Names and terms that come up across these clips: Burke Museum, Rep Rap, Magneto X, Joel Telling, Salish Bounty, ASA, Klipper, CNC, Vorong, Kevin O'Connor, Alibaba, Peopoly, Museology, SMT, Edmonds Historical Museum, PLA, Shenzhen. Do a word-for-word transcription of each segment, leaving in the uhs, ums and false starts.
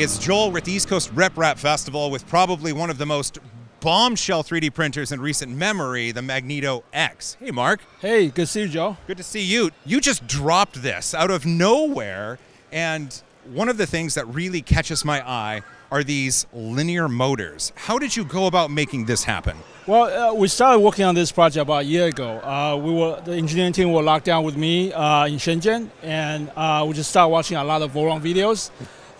It's Joel with the East Coast Rep Rap Festival with probably one of the most bombshell three D printers in recent memory, the Magneto X. Hey, Mark. Hey, good to see you, Joe. Good to see you. You just dropped this out of nowhere, and one of the things that really catches my eye are these linear motors. How did you go about making this happen? Well, uh, we started working on this project about a year ago. Uh, we were, the engineering team were locked down with me uh, in Shenzhen, and uh, we just started watching a lot of Vorong videos.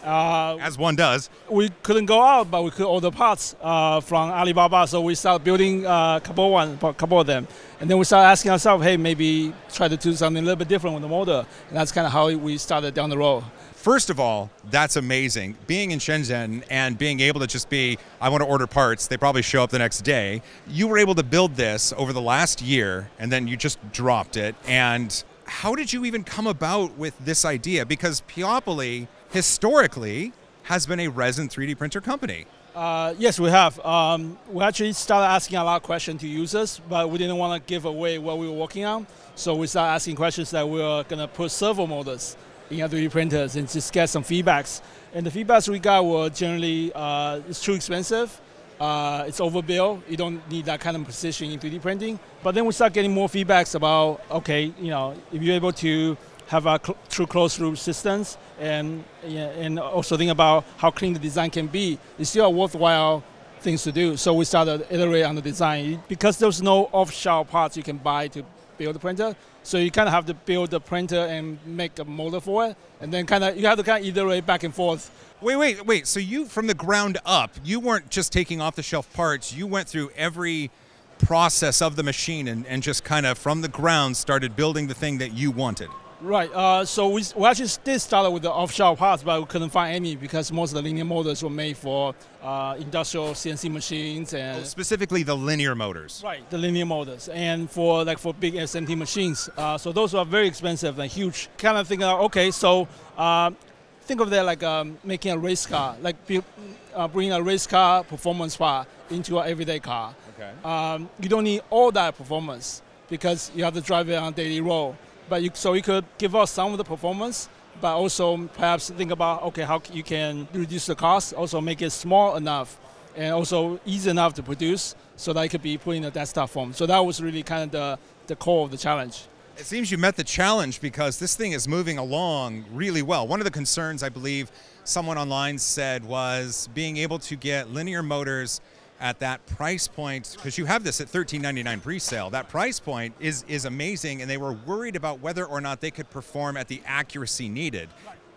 Uh, As one does. We couldn't go out, but we could order parts uh, from Alibaba, so we started building uh, a couple, one, a couple of them. And then we started asking ourselves, hey, maybe try to do something a little bit different with the motor. And that's kind of how we started down the road. First of all, that's amazing. Being in Shenzhen and being able to just be, I want to order parts, they probably show up the next day. You were able to build this over the last year, and then you just dropped it. And how did you even come about with this idea? Because Peopoly, historically, has been a resin three D printer company. Uh, yes, we have. Um, we actually started asking a lot of questions to users, but we didn't want to give away what we were working on. So we started asking questions that we were going to put servo motors in our three D printers and just get some feedbacks. And the feedbacks we got were generally, uh, it's too expensive, uh, it's overbuilt, you don't need that kind of precision in three D printing. But then we start getting more feedbacks about, okay, you know, if you're able to have a cl true closed loop systems, and, and also think about how clean the design can be, it's still a worthwhile things to do. So we started iterate on the design. Because there's no off-shelf parts you can buy to build the printer, so you kind of have to build the printer and make a motor for it, and then kind of you have to kind of iterate back and forth. Wait, wait, wait. So you, from the ground up, you weren't just taking off-the-shelf parts, you went through every process of the machine and, and just kind of from the ground started building the thing that you wanted. Right, uh, so we, we actually did start with the off-shelf parts, but we couldn't find any because most of the linear motors were made for uh, industrial C N C machines. And oh, specifically the linear motors. Right, the linear motors, and for like for big S M T machines. Uh, so those are very expensive and huge. Kind of think, uh, okay, so uh, think of that like um, making a race car, like uh, bringing a race car performance part into an everyday car. Okay. Um, you don't need all that performance because you have to drive it on a daily road. But you, so you could give us some of the performance, but also perhaps think about, okay, how you can reduce the cost, also make it small enough and also easy enough to produce so that it could be put in a desktop form. So that was really kind of the, the core of the challenge. It seems you met the challenge because this thing is moving along really well. One of the concerns I believe someone online said was being able to get linear motors at that price point, because you have this at thirteen ninety-nine pre-sale, that price point is, is amazing, and they were worried about whether or not they could perform at the accuracy needed.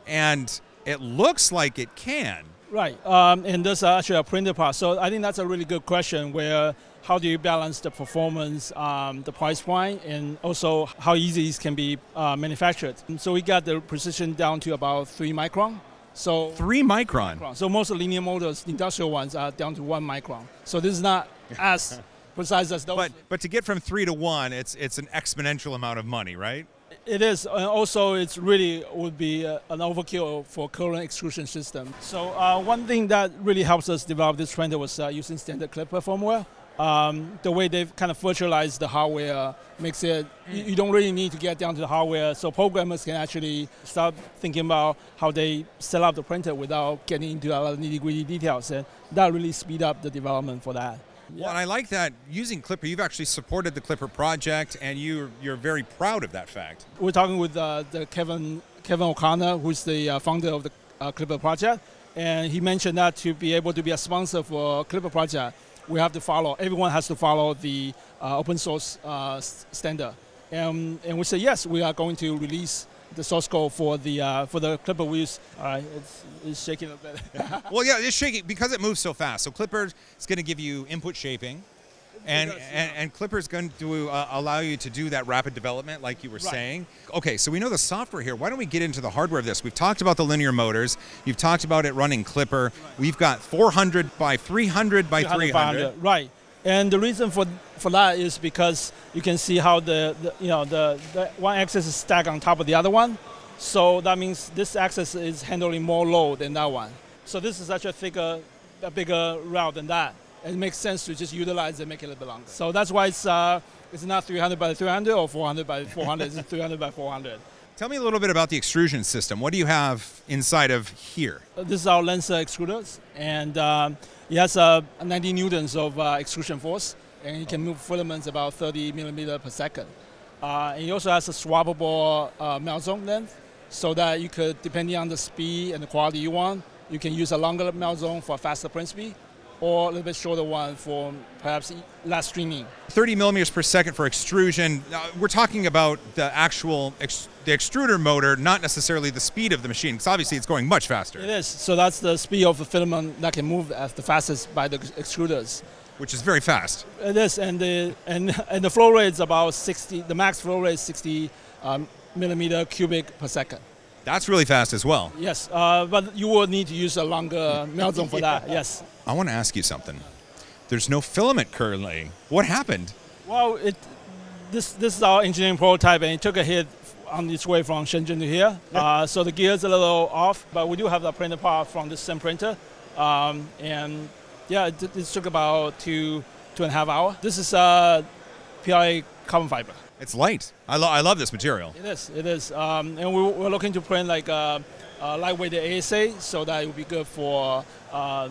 And it looks like it can. Right, um, and there's actually a printer part. So I think that's a really good question, where how do you balance the performance, um, the price point, and also how easy these can be uh, manufactured. And so we got the precision down to about three micron. So three micron. micron. So most of the linear motors, industrial ones, are down to one micron. So this is not as precise as those. But but to get from three to one, it's it's an exponential amount of money, right? It is, and also it's really would be uh, an overkill for current extrusion system. So uh, one thing that really helps us develop this printer was uh, using standard Klipper firmware. Um, the way they've kind of virtualized the hardware makes it, you, you don't really need to get down to the hardware, so programmers can actually start thinking about how they set up the printer without getting into a lot of nitty-gritty details, and that really speed up the development for that. Yeah. Well, and I like that using Klipper, you've actually supported the Klipper project, and you, you're very proud of that fact. We're talking with uh, the Kevin, Kevin O'Connor, who's the uh, founder of the uh, Klipper project, and he mentioned that to be able to be a sponsor for Klipper project, we have to follow, everyone has to follow the uh, open source uh, standard. Um, and we say, yes, we are going to release the source code for the uh, for the Klipper we use. All right, it's, it's shaking a bit. Well, yeah, it's shaking because it moves so fast. So Klipper is going to give you input shaping. And, because, and, yeah. and Klipper is going to uh, allow you to do that rapid development like you were right. saying. Okay, so we know the software here. Why don't we get into the hardware of this? We've talked about the linear motors. You've talked about it running Klipper. Right. We've got four hundred by three hundred by three hundred. Right. And the reason for, for that is because you can see how the, the you know the, the one axis is stacked on top of the other one. So that means this axis is handling more load than that one. So this is such a thicker, a bigger route than that. It makes sense to just utilize it and make it a little bit longer. So that's why it's, uh, it's not three hundred by three hundred or four hundred by four hundred, it's three hundred by four hundred. Tell me a little bit about the extrusion system. What do you have inside of here? This is our lancer extruders, and uh, it has uh, ninety newtons of uh, extrusion force, and it can move filaments about thirty millimeter per second. Uh, and it also has a swappable uh, melt zone length, so that you could, depending on the speed and the quality you want, you can use a longer melt zone for a faster print speed, or a little bit shorter one for perhaps less streaming. thirty millimeters per second for extrusion. Now, we're talking about the actual ex the extruder motor, not necessarily the speed of the machine, because obviously it's going much faster. It is. So that's the speed of the filament that can move as the fastest by the extruders. Which is very fast. It is, and the and and the flow rate is about sixty. The max flow rate is sixty um, millimeter cubic per second. That's really fast as well. Yes, uh, but you will need to use a longer melt zone for yeah. that, yes. I want to ask you something. There's no filament currently. What happened? Well, it, this this is our engineering prototype, and it took a hit on its way from Shenzhen to here. Yeah. Uh, so the gear's a little off, but we do have the printer part from the same printer. Um, and yeah, it, it took about two, two and a half hours. This is uh, P L A carbon fiber. It's light. I, lo I love this material. It is, it is. Um, and we, we're looking to print like a, a lightweight A S A, so that it will be good for uh,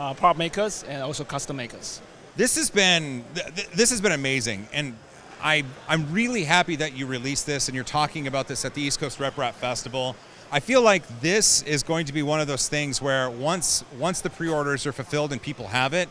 uh, prop makers and also custom makers. This has been, th th this has been amazing. And I, I'm really happy that you released this and you're talking about this at the East Coast Rep Rap Festival. I feel like this is going to be one of those things where once, once the pre-orders are fulfilled and people have it,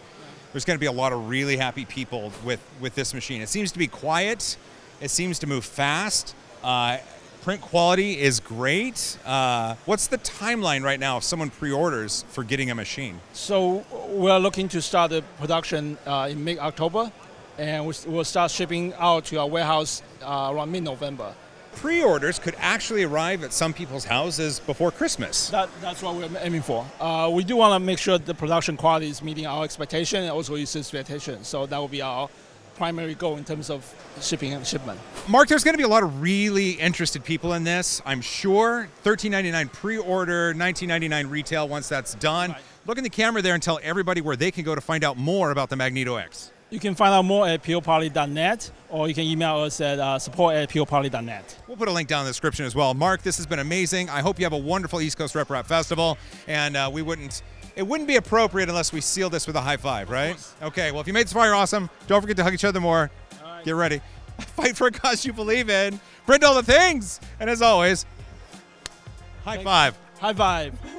there's going to be a lot of really happy people with, with this machine. It seems to be quiet. It seems to move fast. Uh, print quality is great. Uh, what's the timeline right now if someone pre-orders for getting a machine? So we're looking to start the production uh, in mid-October, and we'll start shipping out to our warehouse uh, around mid-November. Pre-orders could actually arrive at some people's houses before Christmas. That, that's what we're aiming for. Uh, we do want to make sure the production quality is meeting our expectation and also users' expectation. So that will be our primary goal in terms of shipping and shipment. Mark, there's going to be a lot of really interested people in this, I'm sure. thirteen ninety-nine pre-order, nineteen ninety-nine retail once that's done. Right. Look in the camera there and tell everybody where they can go to find out more about the Magneto X. You can find out more at peopoly dot net, or you can email us at uh, support at peopoly dot net. We'll put a link down in the description as well. Mark, this has been amazing. I hope you have a wonderful East Coast Rep Rap Festival, and uh, we wouldn't It wouldn't be appropriate unless we seal this with a high five, right? Okay, well, if you made this far, you're awesome. Don't forget to hug each other more. Right. Get ready. Fight for a cause you believe in. Print all the things. And as always, high Thanks. five. High five.